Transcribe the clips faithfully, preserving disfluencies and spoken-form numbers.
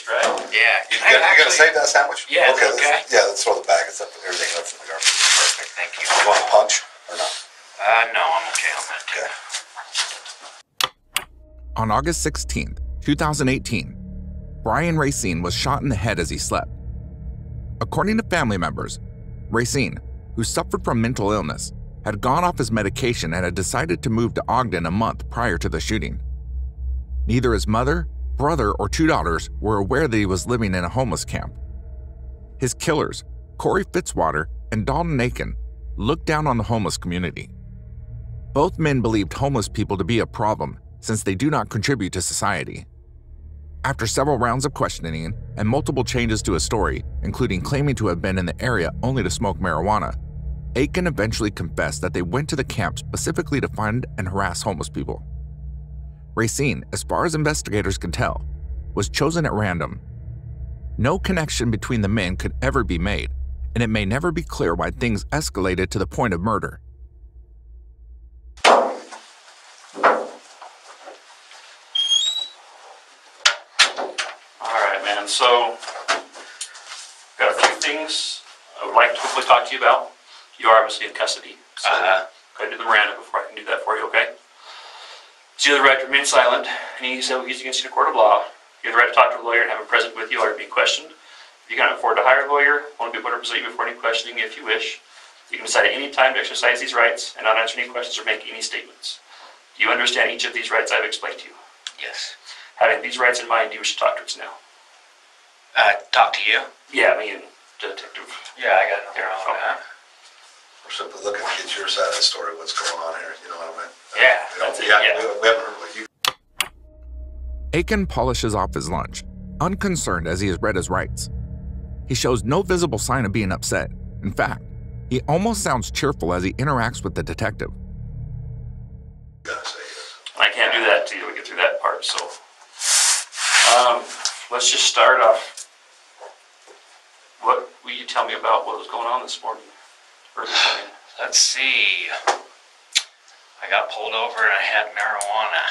first, right? Yeah. You got, actually, you gonna save that sandwich? Yeah. Okay. okay. Let's, yeah. Let's throw the bag and stuff, everything else in the garbage. Perfect. Thank you. You want a punch or not? Uh, no, I'm okay on that too. Okay. On August sixteenth, two thousand eighteen, Brian Racine was shot in the head as he slept. According to family members, Racine, who suffered from mental illness, had gone off his medication and had decided to move to Ogden a month prior to the shooting. Neither his mother, brother, or two daughters were aware that he was living in a homeless camp. His killers, Corey Fitzwater and Dalton Aiken, looked down on the homeless community. Both men believed homeless people to be a problem since they do not contribute to society. After several rounds of questioning and multiple changes to his story, including claiming to have been in the area only to smoke marijuana, Aiken eventually confessed that they went to the camp specifically to find and harass homeless people. Racine, as far as investigators could tell, was chosen at random. No connection between the men could ever be made, and it may never be clear why things escalated to the point of murder. And so, I've got a few things I would like to quickly talk to you about. You are obviously in custody, so uh-huh. I've got to do the Miranda before I can do that for you, okay? So you have the right to remain silent, and he's against you in a court of law. You have the right to talk to a lawyer and have him present with you while you're being questioned. If you cannot afford to hire a lawyer, one will be put to represent you before any questioning if you wish. You can decide at any time to exercise these rights and not answer any questions or make any statements. Do you understand each of these rights I've explained to you? Yes. Having these rights in mind, do you wish to talk to us now? Uh, talk to you? Yeah, me and Detective. Yeah, I got it there on that. We're simply looking to get your side of the story, what's going on here, you know what I mean? Yeah, uh, that's it, yeah. yeah. We, we haven't heard what you... Aiken polishes off his lunch, unconcerned as he has read his rights. He shows no visible sign of being upset. In fact, he almost sounds cheerful as he interacts with the detective. I can't do that till we get through that part, so... Um, let's just start off. What will you tell me about what was going on this morning? Let's see. I got pulled over and I had marijuana.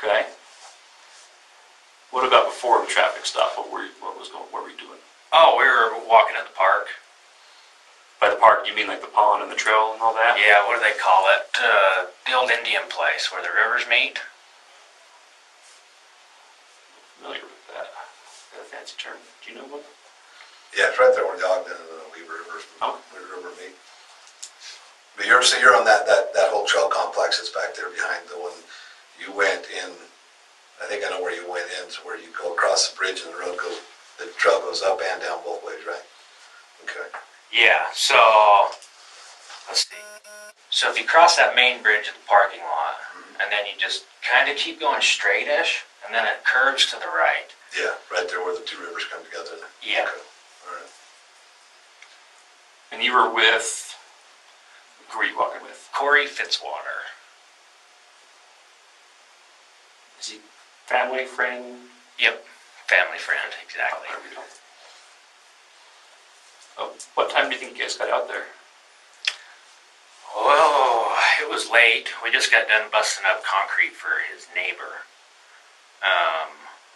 Okay. What about before the traffic stop? What were you, what was going? What were you doing? Oh, we were walking in the park. By the park, you mean like the pond and the trail and all that? Yeah. What do they call it? Uh, the old Indian place where the rivers meet. I'm familiar with that. Got a fancy term. Do you know what? Yeah, it's right there where the Ogden and the Weaver River, oh. Weaver River meet. But you're so you're on that, that that whole trail complex that's back there behind the one you went in. I think I know where you went in. So where you go across the bridge and the road goes, the trail goes up and down both ways, right? Okay. Yeah. So let's see. So if you cross that main bridge at the parking lot, mm-hmm. and then you just kind of keep going straightish, and then it curves to the right. Yeah, right there where the two rivers come together. Yeah. Okay. And you were with, who were you walking with? Corey Fitzwater. Is he family friend? Yep, family friend, exactly. Oh, what time do you think you guys got out there? Oh, it was late. We just got done busting up concrete for his neighbor um,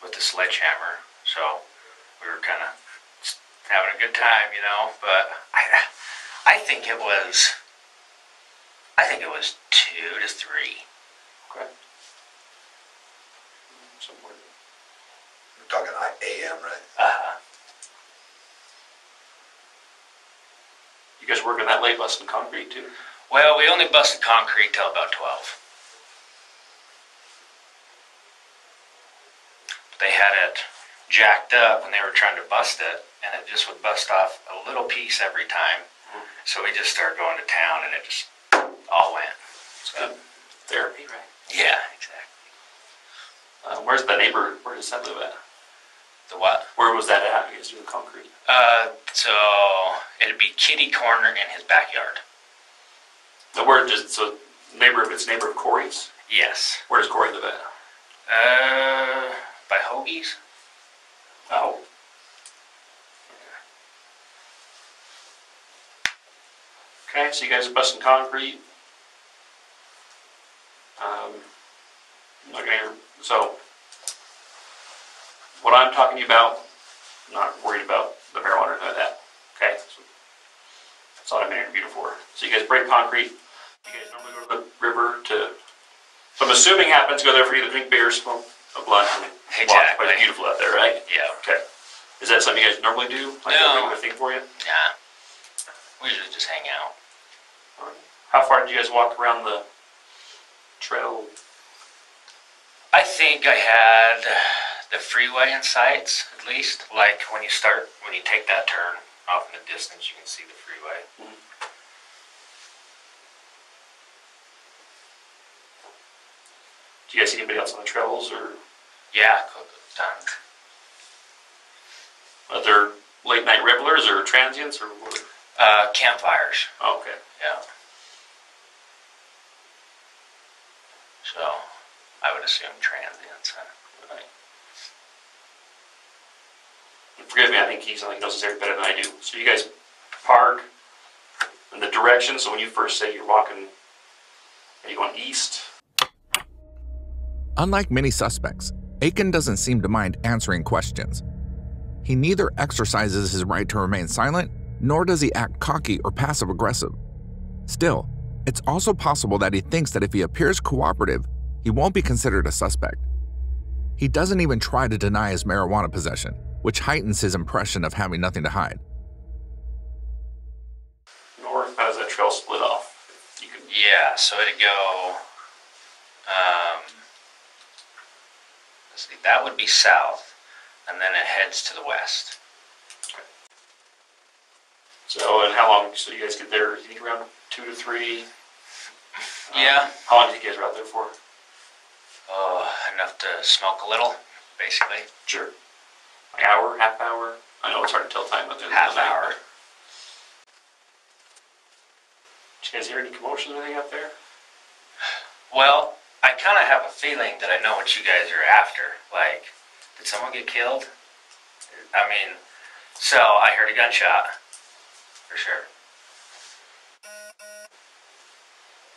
with a sledgehammer. So we were kind of having a good time, you know, but I, I think it was, I think it was two to three. Okay. Somewhere. We're talking A M, right? Uh-huh. You guys working that late busting concrete too? Well, we only busted concrete till about twelve. But they had it jacked up and they were trying to bust it. And it just would bust off a little piece every time. Mm-hmm. So we just started going to town and it just all went. It's good. Therapy, right? Yeah, exactly. Uh, where's the neighbor? Where does that live at? The what? Where was that at? You guys do the concrete? Uh, so it'd be kitty corner in his backyard. The word is, so neighbor of it's neighbor of Corey's? Yes. Where does Corey live at? Uh, by Hoagie's. Oh. Okay, so you guys are busting concrete. Um, okay, so What I'm talking about, I'm not worried about the marijuana or none of that. Okay? So that's all I'm interviewing for. So you guys break concrete. You guys normally go to the river to, so I'm assuming happens, go there for you to drink beer, smoke a blunt, and walk. But it's beautiful out there, right? Yeah. Okay. Is that something you guys normally do? Like no. A thing for you? Nah. We usually just hang out. All right. How far did you guys walk around the trail? I think I had the freeway in sights, at least. Like when you start, when you take that turn off in the distance, you can see the freeway. Mm-hmm. Do you guys see anybody else on the trails, or? Yeah, tons. Other late night revelers or transients or what? Uh, campfires. Oh, okay. Yeah. So, I would assume transients. Huh? Right. Forgive me, I think he's only knows this area better than I do. So you guys park in the direction. So when you first say you're walking, are you going east? Unlike many suspects, Aiken doesn't seem to mind answering questions. He neither exercises his right to remain silent, nor does he act cocky or passive-aggressive. Still, it's also possible that he thinks that if he appears cooperative, he won't be considered a suspect. He doesn't even try to deny his marijuana possession, which heightens his impression of having nothing to hide. North has that trail split off. You can... Yeah, so it'd go... Um... See, that would be south, and then it heads to the west. Okay. So, and how long, so you guys get there, you think around two to three? Yeah. Um, how long do you guys were out there for? Oh, enough to smoke a little, basically. Sure. An hour, half hour? I know it's hard to tell time out there. Half the hour. Did you guys hear any commotion or anything out there? Well, I kind of have a feeling that I know what you guys are after. Like, did someone get killed? I mean, so I heard a gunshot, for sure.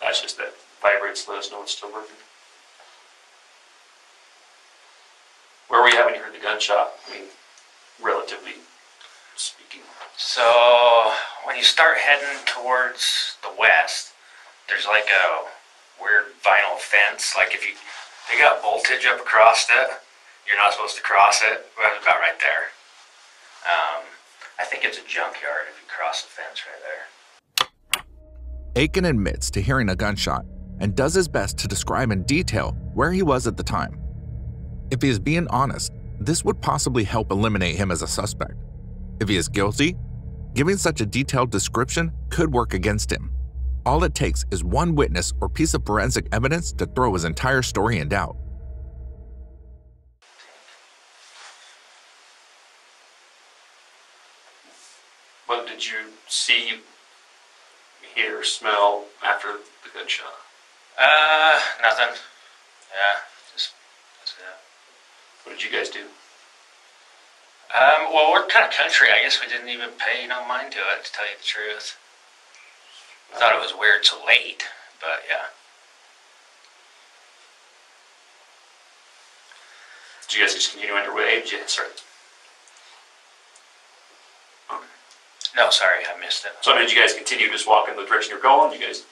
That's just that vibrates, let us know it's still working. Where we haven't heard the gunshot, I mean, relatively speaking. So, when you start heading towards the west, there's like a weird vinyl fence, like if you, they got voltage up across it, you're not supposed to cross it, well, it's about right there. Um, I think it's a junkyard if you cross the fence right there. Aiken admits to hearing a gunshot and does his best to describe in detail where he was at the time. If he is being honest, this would possibly help eliminate him as a suspect. If he is guilty, giving such a detailed description could work against him. All it takes is one witness or piece of forensic evidence to throw his entire story in doubt. What did you see, hear, smell after the gunshot? Uh, nothing. Yeah, just that's it. What did you guys do? Um, well, we're kind of country. I guess we didn't even pay no mind to it, to tell you the truth. I thought it was weird so late, but yeah. Did you guys just continue on your way? Did you start? Okay. No, sorry, I missed it. So did you guys continue just walking the direction you're going? Did you guys?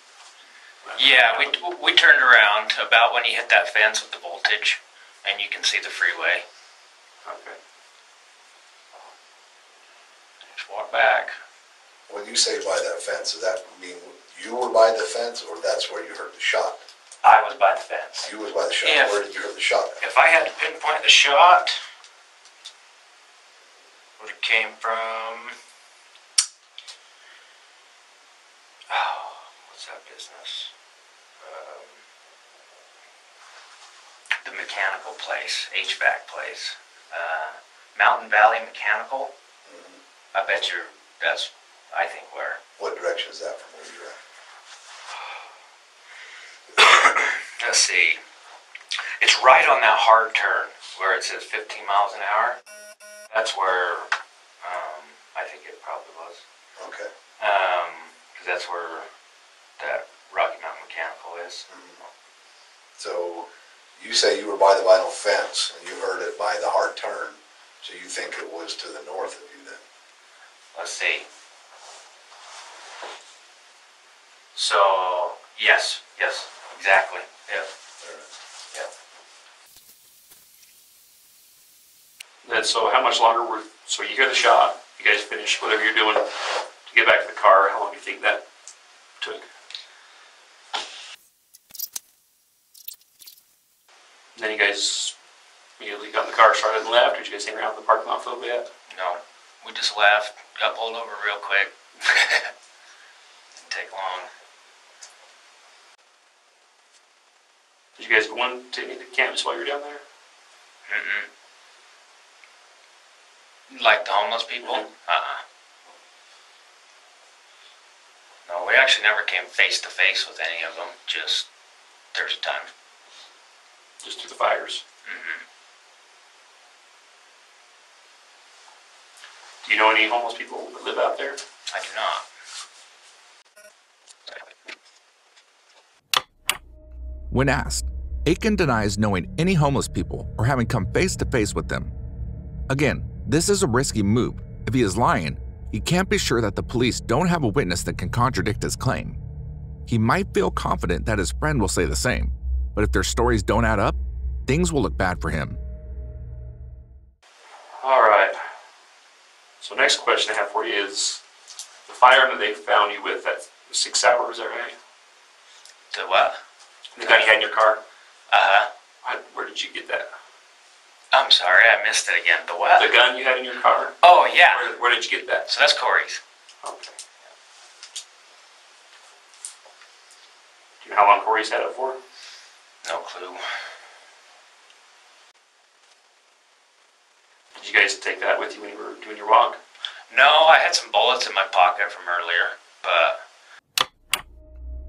Yeah, we we turned around about when you hit that fence with the voltage, and you can see the freeway. Okay. Just walk back. When you say by that fence, does that mean you were by the fence, or that's where you heard the shot? I was by the fence. You was by the shot. If, where did you hear the shot at? If I had to pinpoint the shot, where it came from... Oh, what's that business? Um, the mechanical place, H V A C place. Uh, Mountain Valley Mechanical. Mm-hmm. I bet you that's... I think where. What direction is that from where you're at? Let's see. It's right on that hard turn where it says fifteen miles an hour. That's where um, I think it probably was. Okay. Um, because that's where that Rocky Mountain Mechanical is. Mm-hmm. So you say you were by the vinyl fence and you heard it by the hard turn. So you think it was to the north of you then? Let's see. So, yes, yes, exactly, yeah. Yeah. And so how much longer were, so you hear the shot, you guys finish whatever you're doing to get back to the car, how long do you think that took? And then you guys immediately got in the car, started and left, or did you guys hang around in the parking lot for a little bit? No, we just left, got pulled over real quick. Didn't take long. Did you guys go on to any of the camps while you were down there? Mm-mm. Like the homeless people? Mm-hmm. Uh-uh. No, we actually never came face-to-face with any of them, just there's a time. Just through the fires? Mm-hmm. Do you know any homeless people that live out there? I do not. When asked, Aiken denies knowing any homeless people or having come face to face with them. Again, this is a risky move. If he is lying, he can't be sure that the police don't have a witness that can contradict his claim. He might feel confident that his friend will say the same, but if their stories don't add up, things will look bad for him. All right. So next question I have for you is, the firearm that they found you with, that was six hours, is that right? The what? The gun you had in your car? Uh-huh. Where did you get that? I'm sorry, I missed it again. The what? The gun you had in your car? Oh, yeah. Where, where did you get that? So that's Corey's. Okay. Do you know how long Corey's had it for? No clue. Did you guys take that with you when you were doing your walk? No, I had some bullets in my pocket from earlier, but...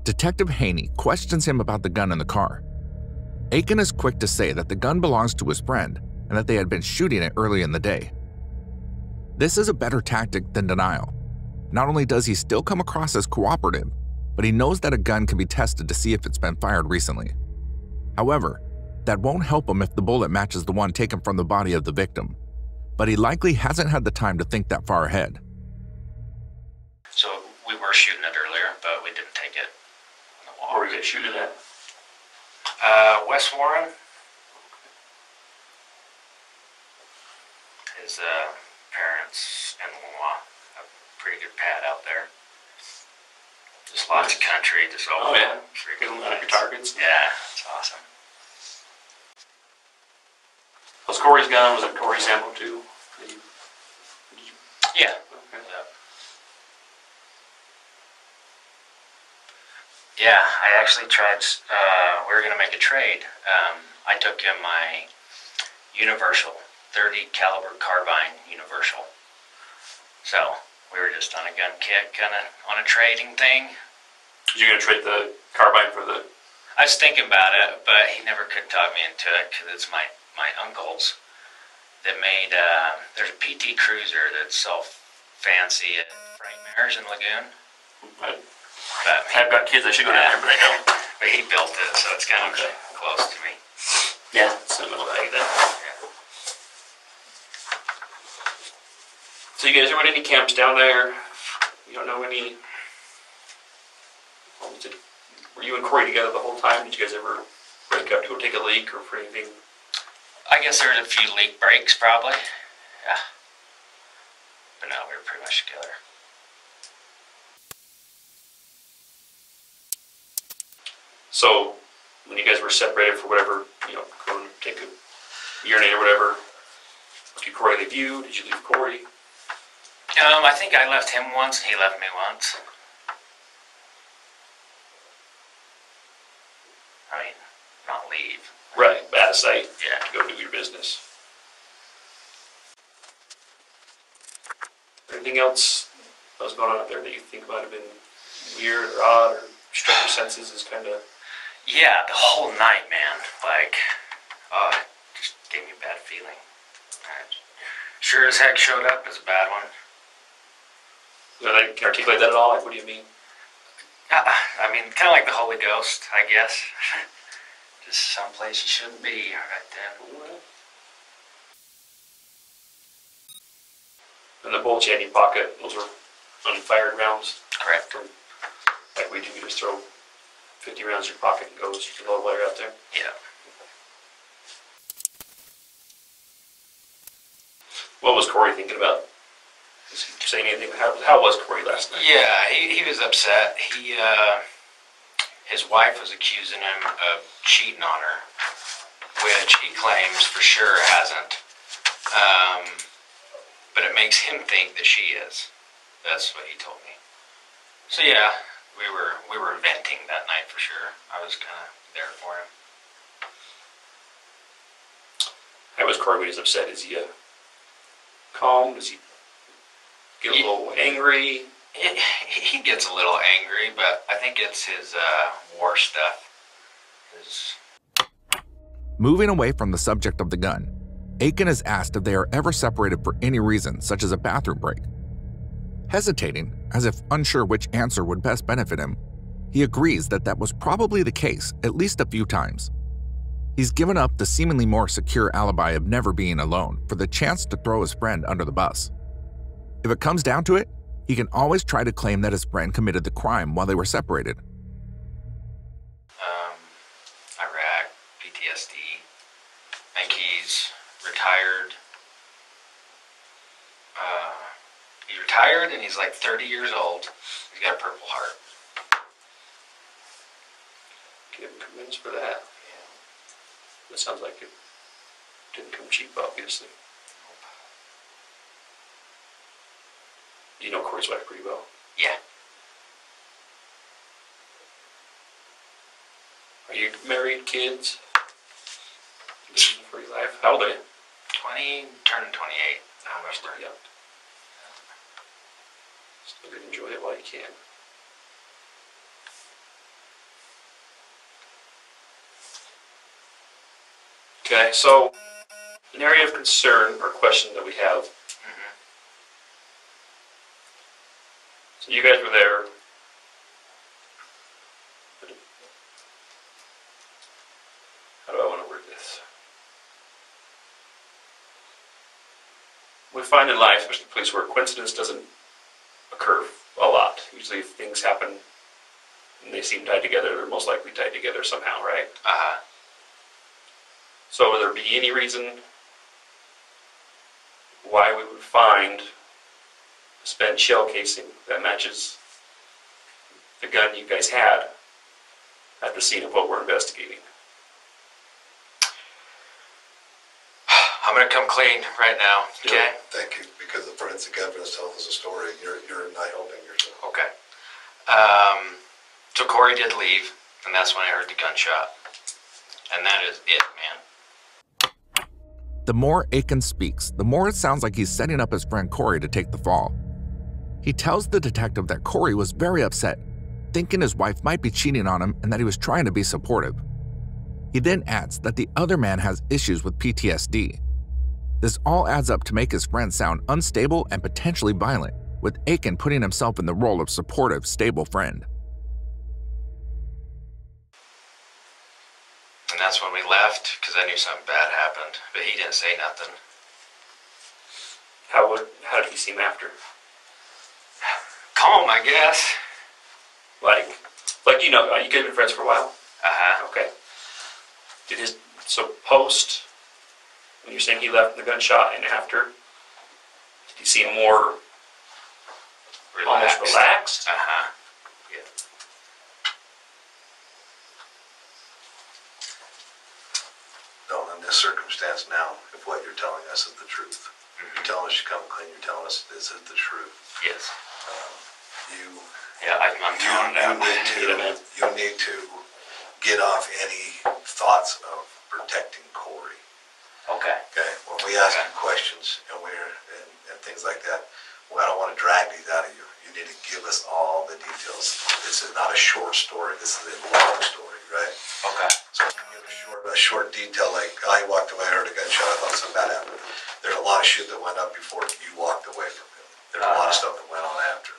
Detective Haney questions him about the gun in the car. Aiken is quick to say that the gun belongs to his friend and that they had been shooting it early in the day. This is a better tactic than denial. Not only does he still come across as cooperative, but he knows that a gun can be tested to see if it's been fired recently. However, that won't help him if the bullet matches the one taken from the body of the victim, but he likely hasn't had the time to think that far ahead. So we were shooting it earlier, but we didn't take it. Or you get shooted at? Uh, Wes Warren. His uh, parents in Lamar have a pretty good pad out there. Just lots of country, just open. Oh, yeah. Freaking lot of targets. Yeah, it's awesome. Was Corey's gun, was it Corey's ammo too? Did you, did you? Yeah. Okay. Yeah. Yeah, I actually tried, uh, we were going to make a trade. Um, I took him my universal, thirty caliber carbine universal. So, we were just on a gun kick, kind of on a trading thing. You're going to trade the carbine for the... I was thinking about it, but he never could talk me into it, because it's my, my uncle's that made, uh, there's a P T Cruiser that's so fancy at Frightmares in Lagoon. Right. But I've he, got kids, I should go down uh, there, but I don't. But he built it, so it's kind of okay. Close to me. Yeah, similar like that. Yeah. So you guys are in any camps down there? You don't know any... Did, were you and Corey together the whole time? Did you guys ever break up to go take a leak or for anything? I guess there was a few leak breaks, probably. Yeah. But no, we were pretty much together. So, when you guys were separated for whatever, you know, going to take a urinate or whatever, did Corey leave you? Did you leave Corey? Um, I think I left him once, he left me once. I mean, not leave. Right, out of sight. Yeah. To go do your business. Anything else that was going on out there that you think might have been weird or odd or struck your senses is kind of... Yeah, the whole night, man. Like, oh, it just gave me a bad feeling. I sure as heck showed up as a bad one. Did I articulate that at all? Like, what do you mean? Uh, I mean, kind of like the Holy Ghost, I guess. Just someplace you shouldn't be right then. And the bullets you had in your pocket, those were unfired rounds. Correct. Or, like we do, you just throw fifty rounds in your pocket and goes to the low layer out there. Yeah. What was Corey thinking about? Was he saying anything? How, how was Corey last night? Yeah, he, he was upset. He uh, his wife was accusing him of cheating on her, which he claims for sure hasn't. Um, but it makes him think that she is. That's what he told me. So yeah, we were we were venting that night for sure. I was kind of there for him. How was Corey when he's upset? Is he uh, calm? Does he get a he, little angry? He, he gets a little angry, but I think it's his uh, war stuff. His... Moving away from the subject of the gun, Aiken is asked if they are ever separated for any reason, such as a bathroom break. Hesitating, as if unsure which answer would best benefit him, he agrees that that was probably the case at least a few times. He's given up the seemingly more secure alibi of never being alone for the chance to throw his friend under the bus. If it comes down to it, he can always try to claim that his friend committed the crime while they were separated. Um, Iraq, P T S D, I think he's retired. Uh, he's retired and he's like thirty years old. He's got a Purple Heart. Get him convinced for that. That sounds like it didn't come cheap, obviously. You know Corey's wife pretty well. Yeah. Are you married, kids? For your life? How old are you? Twenty, turning twenty-eight. Now I'm still young. Still gonna enjoy it while you can. Okay, so an area of concern or question that we have. Mm-hmm. So you guys were there. How do I want to word this? We find in life, especially in police work, coincidence doesn't occur a lot. Usually if things happen and they seem tied together, they're most likely tied together somehow, right? Uh-huh. So would there be any reason why we would find a spent shell casing that matches the gun you guys had at the scene of what we're investigating? I'm going to come clean right now, okay? Yeah, thank you, because the forensic evidence tells us a story. You're, you're not helping yourself. Okay. Um, so Corey did leave, and that's when I heard the gunshot. And that is it, man. The more Aiken speaks, the more it sounds like he's setting up his friend Corey to take the fall. He tells the detective that Corey was very upset, thinking his wife might be cheating on him and that he was trying to be supportive. He then adds that the other man has issues with P T S D. This all adds up to make his friend sound unstable and potentially violent, with Aiken putting himself in the role of supportive, stable friend. And that's when we left, because I knew something bad happened, but he didn't say nothing. How would, how did he seem after? Calm, I guess. Like, like you know, you guys have been friends for a while? Uh-huh. Okay. Did his, so post, when you're saying he left the gunshot and after, did he seem more relaxed? Almost relaxed? Uh-huh. Yeah. This circumstance now, if what you're telling us is the truth. Mm-hmm. You're telling us you come clean, you're telling us this is the truth. Yes. Um, you, yeah, I'm, I'm you, you, out. Need to, you need to get off any thoughts of protecting Corey. Okay. Okay. When we ask okay. you questions and we're and, and things like that, well, I don't want to drag these out of you. You need to give us all the details. This is not a short story. This is a long story, right? Okay. So a short detail, like I walked away, I heard a gunshot, I thought something bad happened. There's a lot of shit that went up before you walked away from him. There's uh-huh. a lot of stuff that went on after.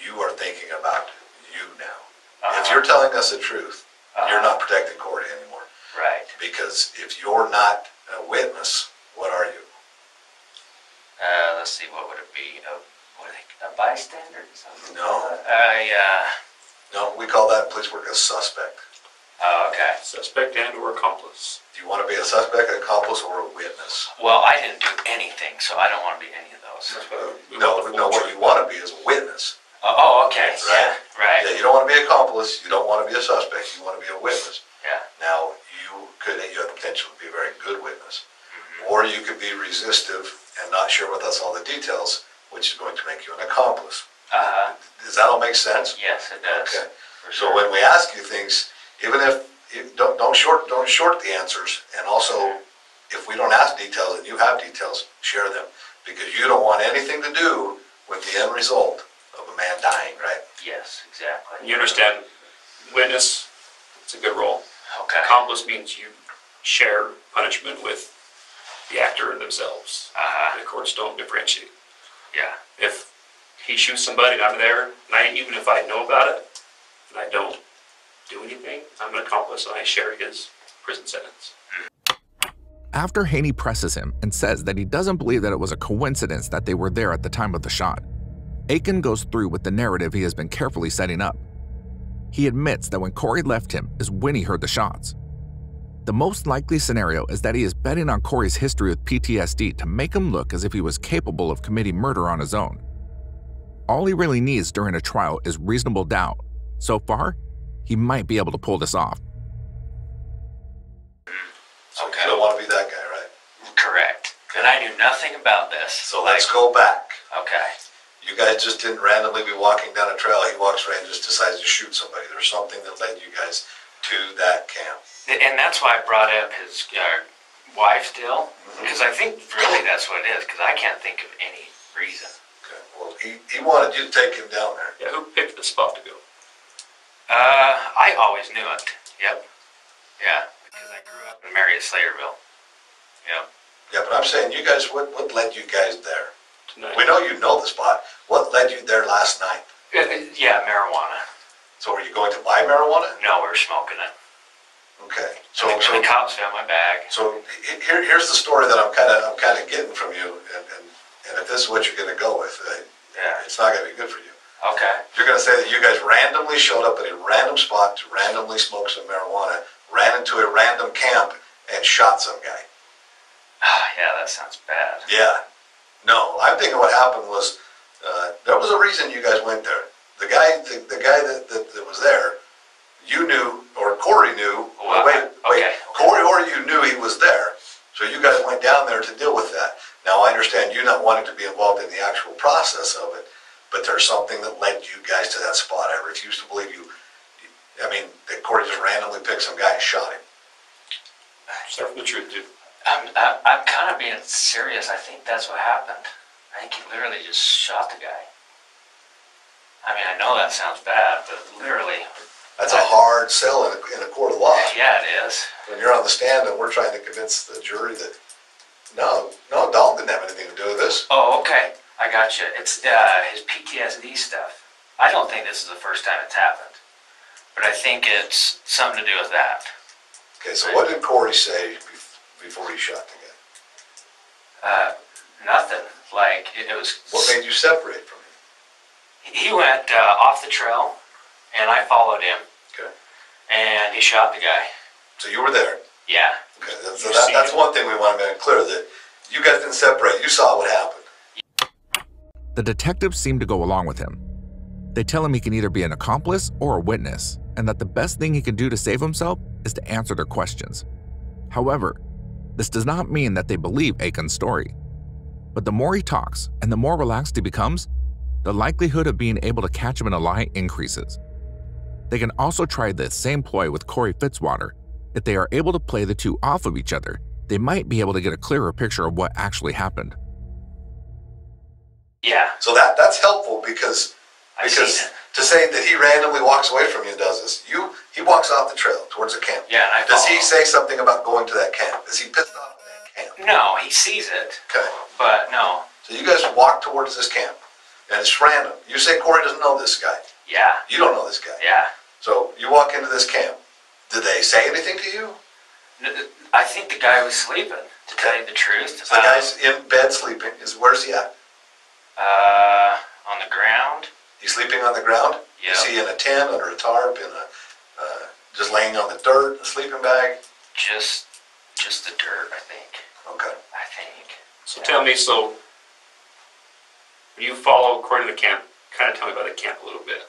You are thinking about you now. Uh-huh. If you're telling us the truth, uh-huh. you're not protecting Corey anymore. Right. Because if you're not a witness, what are you? Uh, let's see, what would it be? A, what do they, a bystander? Something no. Like I, uh, no, we call that in police work a suspect. Oh, okay. Suspect and or accomplice. Do you want to be a suspect, an accomplice, or a witness? Well, I didn't do anything, so I don't want to be any of those. Uh, no, no, what you want to be is a witness. Oh, okay. Right? Yeah, right. Yeah, you don't want to be an accomplice. You don't want to be a suspect. You want to be a witness. Yeah. Now, you could you have the potential to be a very good witness. Mm-hmm. Or you could be resistive and not share with us all the details, which is going to make you an accomplice. Uh-huh. Does that all make sense? Yes, it does. Okay. For sure. So when we ask you things, even if, if don't don't short don't short the answers, and also mm-hmm. if we don't ask details and you have details, share them, because you don't want anything to do with the end result of a man dying, right? Yes, exactly. You understand? Witness, it's a good role. Okay. Accomplice means you share punishment with the actor themselves. Uh-huh. The courts don't differentiate. Yeah. If he shoots somebody and I'm there, and I, even if I know about it, and I don't do anything, I'm an accomplice and I share his prison sentence. After Haney presses him and says that he doesn't believe that it was a coincidence that they were there at the time of the shot, Aiken goes through with the narrative he has been carefully setting up. He admits that when Corey left him is when he heard the shots. The most likely scenario is that he is betting on Corey's history with P T S D to make him look as if he was capable of committing murder on his own. All he really needs during a trial is reasonable doubt. So far, he might be able to pull this off. So okay. You don't want to be that guy, right? Correct. And I knew nothing about this. So like, let's go back. Okay. You guys just didn't randomly be walking down a trail. He walks right and just decides to shoot somebody. There's something that led you guys to that camp. And that's why I brought up his uh, wife still, because I think really that's what it is, because I can't think of any reason. Okay. Well, he, he wanted you to take him down there. Yeah, who picked the spot to go? Uh, I always knew it. Yep. Yeah, because I grew up in Marion Slayerville. Yep. Yeah, but I'm saying you guys, what, what led you guys there? Tonight. We know you know the spot. What led you there last night? Yeah, marijuana. So are you going to buy marijuana? No, we were smoking it. Okay. So, I mean, so the cops found my bag. So here, here's the story that I'm kind of I'm kind of getting from you, and, and and if this is what you're going to go with, it, yeah, it's not going to be good for you. Okay. You're going to say that you guys randomly showed up at a random spot to randomly smoke some marijuana, ran into a random camp, and shot some guy. Yeah, that sounds bad. Yeah. No, I'm thinking what happened was uh, there was a reason you guys went there. The guy, the, the guy that, that, that was there, you knew, or Corey knew. Well, wait, okay, wait, okay. Corey or you knew he was there, so you guys went down there to deal with that. Now I understand you not wanting to be involved in the actual process of it, but there's something that led you guys to that spot. I refuse to believe you. I mean, that Corey just randomly picked some guy and shot him. Start with the truth, dude. I'm, I'm, I'm kind of being serious. I think that's what happened. I think he literally just shot the guy. I mean, I know that sounds bad, but literally. That's I, a hard sell in a, in a court of law. Yeah, it is. When you're on the stand and we're trying to convince the jury that, no, no, Dalton didn't have anything to do with this. Oh, okay. I got you. It's uh, his P T S D stuff. I don't think this is the first time it's happened, but I think it's something to do with that. Okay, so what did Corey say before he shot the guy? Uh, nothing. Like, it, it was... What made you separate from him? He went uh, off the trail, and I followed him. Okay. And he shot the guy. So you were there? Yeah. Okay, so that, that's one thing we want to make clear, that you guys didn't separate. You saw what happened. The detectives seem to go along with him. They tell him he can either be an accomplice or a witness, and that the best thing he can do to save himself is to answer their questions. However, this does not mean that they believe Aiken's story. But the more he talks and the more relaxed he becomes, the likelihood of being able to catch him in a lie increases. They can also try the same ploy with Corey Fitzwater. If they are able to play the two off of each other, they might be able to get a clearer picture of what actually happened. Yeah. So that, that's helpful because, because to say that he randomly walks away from you and does this, you he walks off the trail towards a camp. Yeah, and I does he him. say something about going to that camp? Is he pissed off at that camp? No, he sees it. Okay. But no. So you guys walk towards this camp, and it's random. You say Corey doesn't know this guy. Yeah. You don't know this guy. Yeah. So you walk into this camp. Did they say anything to you? I think the guy was sleeping, to okay. tell you the truth. So the um, guy's in bed sleeping. Is Where's he at? Uh, on the ground. He's sleeping on the ground? Yeah. Is he in a tent, under a tarp, in a, uh, just laying on the dirt, in a sleeping bag? Just, just the dirt, I think. Okay. I think. So yeah. Tell me, so, when you follow Corey to the camp, kind of tell me about the camp a little bit.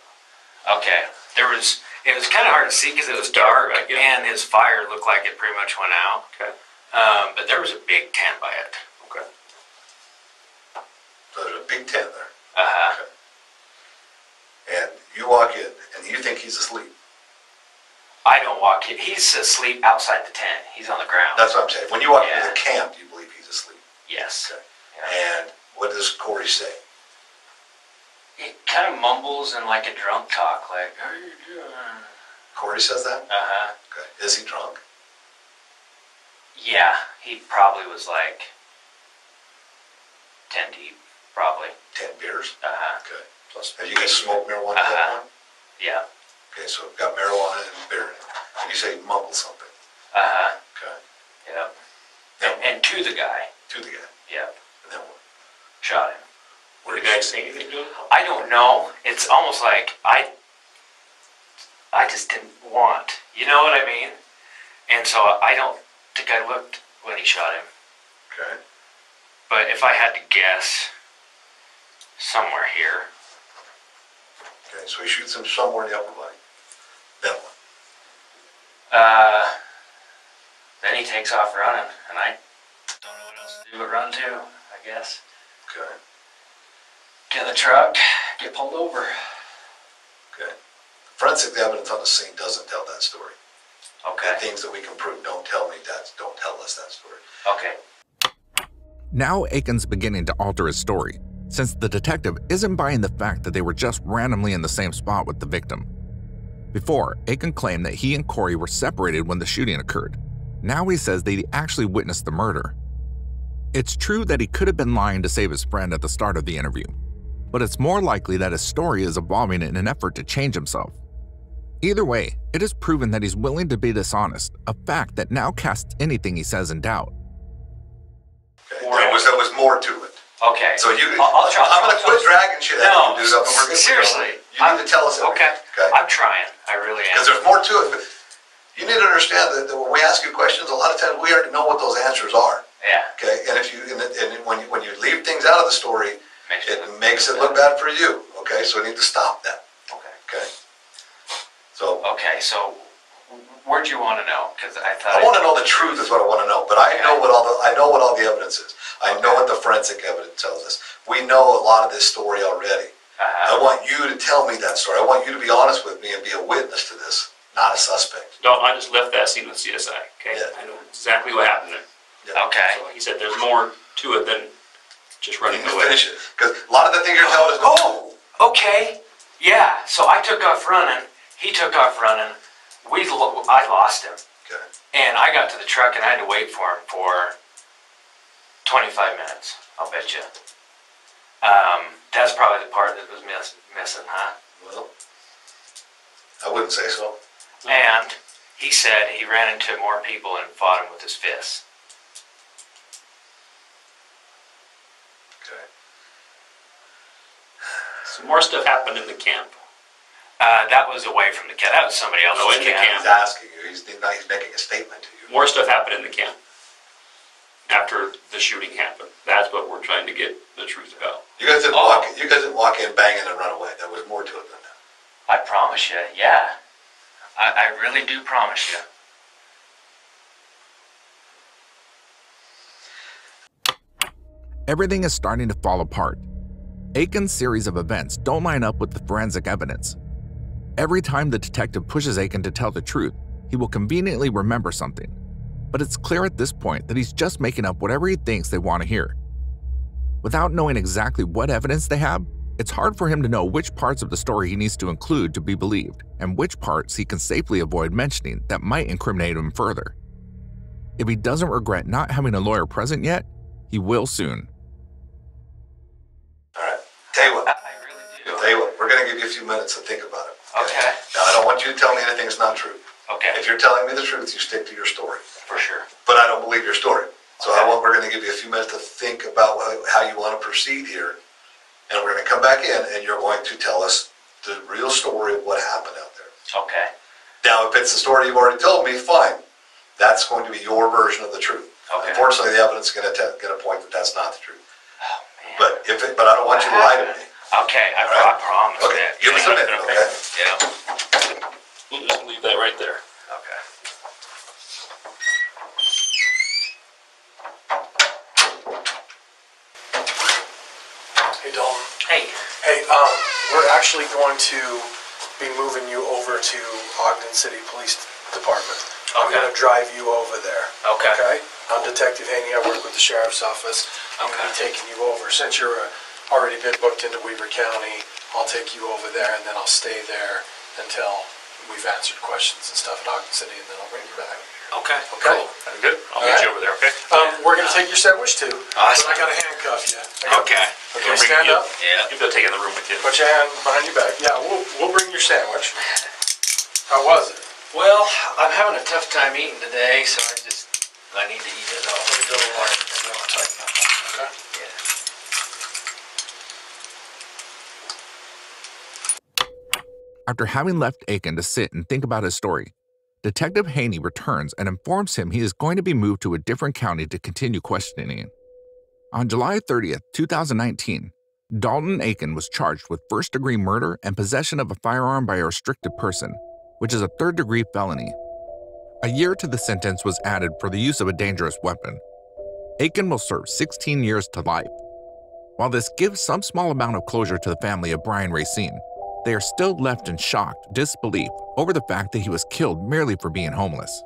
Okay. There was, it was kind of hard to see because it was dark, yeah. and his fire looked like it pretty much went out. Okay. Um, but there was a big tent by it. Okay. So there's a big tent there. Uh-huh. Okay. And you walk in, and you think he's asleep. I don't walk in. He's asleep outside the tent. He's on the ground. That's what I'm saying. When you walk yeah. into the camp, you believe he's asleep. Yes. Okay. Yeah. And what does Corey say? He kind of mumbles in like a drunk talk, like, how are you doing? Corey says that? Uh-huh. Okay. Is he drunk? Yeah. He probably was like ten deep. Probably. Ten beers? Uh-huh. Okay. Plus, have you guys smoked marijuana uh-huh. that one? Yeah. Okay, so we've got marijuana and beer in it. And you say mumble something. Uh-huh. Okay. Yep. And, and to the guy. To the guy. Yep. And then what? Shot him. Were you guys saying anything to him? I don't know. It's almost like I I just didn't want. You know what I mean? And so I don't think I looked when he shot him. Okay. But if I had to guess, somewhere here. Okay, so he shoots him somewhere in the upper body. That one. Uh, then he takes off running, and I don't know what else to do but run too, I guess. Okay. Get in the truck, get pulled over. Okay. Forensic evidence on the scene doesn't tell that story. Okay. The things that we can prove don't tell me that, don't tell us that story. Okay. Now Aiken's beginning to alter his story, since the detective isn't buying the fact that they were just randomly in the same spot with the victim. Before, Aiken claimed that he and Corey were separated when the shooting occurred. Now he says they actually witnessed the murder. It's true that he could have been lying to save his friend at the start of the interview, but it's more likely that his story is evolving in an effort to change himself. Either way, it is proven that he's willing to be dishonest, a fact that now casts anything he says in doubt. Okay, there was, there was more to it. Okay. So you, I'll, I'll try. I'm going to quit dragging shit. No, you do something. We're seriously. You I'm, need to tell us everything. Okay. okay. I'm trying. I really am. Because there's more to it. But you need to understand that, that when we ask you questions, a lot of times we already know what those answers are. Yeah. Okay. And if you, and, and when you, when you leave things out of the story, makes it sense. makes it look bad for you. Okay. So we need to stop that. Okay. Okay. So. Okay. So. Where'd you want to know? Because I thought I want to know the truth is what I want to know, but I know what all the I know what all the evidence is. I know what the forensic evidence tells us. We know a lot of this story already. Uh-huh. I want you to tell me that story. I want you to be honest with me and be a witness to this, not a suspect. No, I just left that scene with C S I. Okay, yeah. I know exactly what happened there. Yeah. Okay, so like you said, there's more to it than just running away. Finish it, because a lot of the things you're telling us. Oh, okay, yeah. So I took off running. He took off running. We, lo I lost him, okay. And I got to the truck and I had to wait for him for twenty-five minutes, I'll bet you. Um, that's probably the part that was miss missing, huh? Well, I wouldn't say so. And he said he ran into more people and fought him with his fists. Okay. Some more stuff happened in the camp. Uh, that was away from the camp. That was somebody else. No, in the camp. He's asking you. He's, he's making a statement to you. More stuff happened in the camp after the shooting happened. That's what we're trying to get the truth about. You guys didn't, oh. walk, you guys didn't walk in, banging, and run away. There was more to it than that. I promise you, yeah. I, I really do promise you. Everything is starting to fall apart. Aiken's series of events don't line up with the forensic evidence. Every time the detective pushes Aiken to tell the truth, he will conveniently remember something. But it's clear at this point that he's just making up whatever he thinks they want to hear. Without knowing exactly what evidence they have, it's hard for him to know which parts of the story he needs to include to be believed and which parts he can safely avoid mentioning that might incriminate him further. If he doesn't regret not having a lawyer present yet, he will soon. All right, tell you what, I really do. Tell you what, we're going to give you a few minutes to think about it. Okay. Now, I don't want you to tell me anything that's not true. Okay. If you're telling me the truth, you stick to your story. For sure. But I don't believe your story. So okay. I want, we're going to give you a few minutes to think about how you want to proceed here. and we're going to come back in and you're going to tell us the real story of what happened out there. Okay. Now, if it's the story you've already told me, fine. That's going to be your version of the truth. Okay. Unfortunately, the evidence is going to going to point that that's not the truth. Oh, man. But if it, but I don't want you to lie to me. Okay, I, right? I promise. Okay, that. Give me something. Okay. Okay. Yeah. We'll just leave that right there. Okay. Hey, Dalton. Hey. Hey. Um, we're actually going to be moving you over to Ogden City Police Department. Okay. I'm going to drive you over there. Okay. Okay. I'm Detective Haney. I work with the sheriff's office. I'm okay. going to be taking you over. Since you're a, already been booked into Weaver County, I'll take you over there, and then I'll stay there until we've answered questions and stuff at Ogden City, and then I'll bring you back. Okay. Okay. Cool. That's good. I'll meet right. you over there. Okay. Um, we're going to take your sandwich too. Awesome. But I got to handcuff you. Okay. Okay. Stand you, up. Yeah. You'll be taking the room with you. Put your hand behind your back. Yeah. We'll we'll bring your sandwich. How was it? Well, I'm having a tough time eating today, so I just, I need to eat it all. Let me go to water. Okay. Yeah. After having left Aiken to sit and think about his story, Detective Haney returns and informs him he is going to be moved to a different county to continue questioning. On July thirtieth, two thousand nineteen, Dalton Aiken was charged with first-degree murder and possession of a firearm by a restricted person, which is a third-degree felony. A year to the sentence was added for the use of a dangerous weapon. Aiken will serve sixteen years to life. While this gives some small amount of closure to the family of Brian Racine, they are still left in shocked disbelief over the fact that he was killed merely for being homeless.